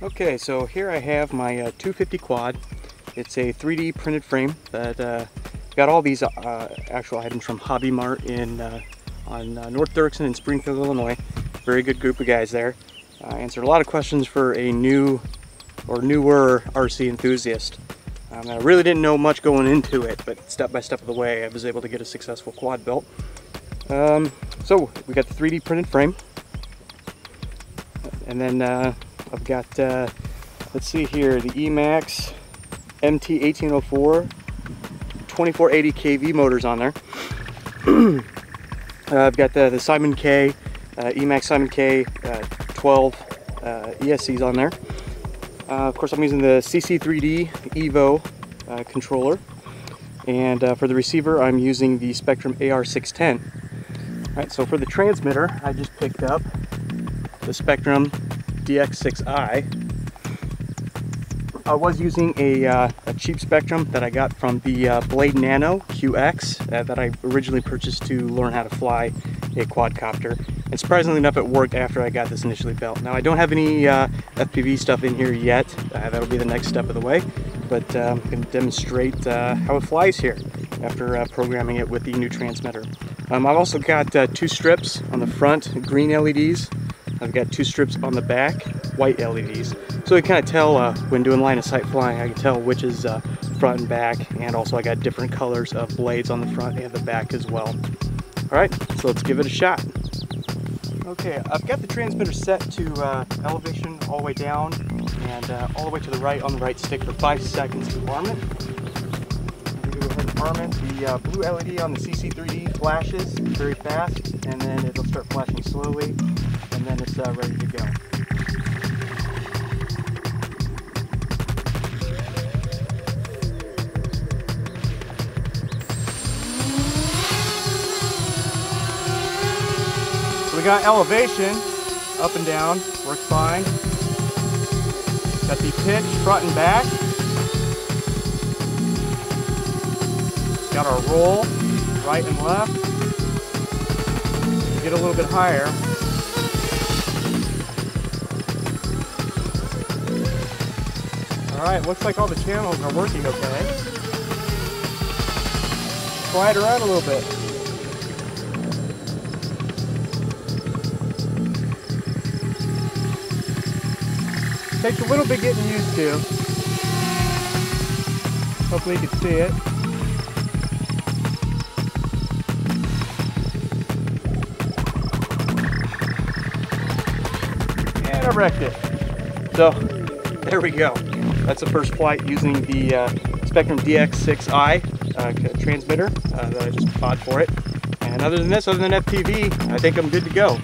Okay, so here I have my 250 quad. It's a 3D printed frame that got all these actual items from Hobby Mart on North Dirksen in Springfield, Illinois. Very good group of guys there. Answered a lot of questions for a new or newer RC enthusiast. I really didn't know much going into it, but step by step of the way, I was able to get a successful quad built. So we got the 3D printed frame, and then I've got, let's see here, the E-Max MT-1804 2480 KV motors on there. I've got the Simon K, E-Max Simon K 12 ESCs on there. Of course, I'm using the CC3D Evo controller. And for the receiver, I'm using the Spektrum AR610. All right, so for the transmitter, I just picked up the Spektrum DX6i. I was using a cheap Spektrum that I got from the Blade Nano QX that I originally purchased to learn how to fly a quadcopter. And surprisingly enough, it worked after I got this initially built. Now I don't have any FPV stuff in here yet. That'll be the next step of the way. But I'm going to demonstrate how it flies here after programming it with the new transmitter. I've also got two strips on the front, green LEDs. I've got two strips on the back, white LEDs. So you kind of tell when doing line of sight flying, I can tell which is front and back, and also I got different colors of blades on the front and the back as well. All right, so let's give it a shot. Okay, I've got the transmitter set to elevation all the way down and all the way to the right on the right stick for 5 seconds to arm it. The blue LED on the CC3D flashes very fast, and then it'll start flashing slowly, and then it's ready to go. So we got elevation, up and down, works fine. Got the pitch, front and back. Got our roll, right and left. Get a little bit higher. All right, looks like all the channels are working okay. Slide around a little bit. Takes a little bit getting used to. Hopefully you can see it. I wrecked it. So there we go. That's the first flight using the Spektrum DX6i transmitter that I just bought for it. And other than this, other than FPV, I think I'm good to go.